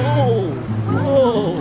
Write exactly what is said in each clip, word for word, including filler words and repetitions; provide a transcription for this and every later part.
Whoa! Whoa!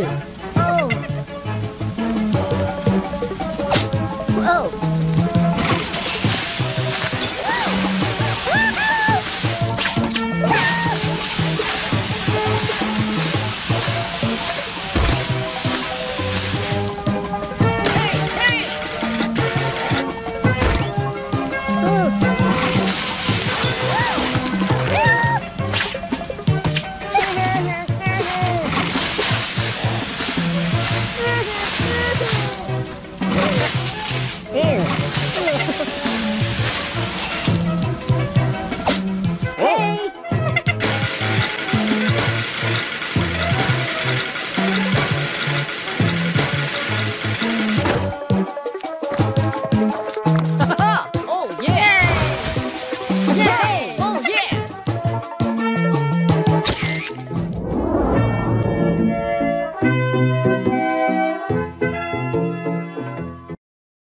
Ooh.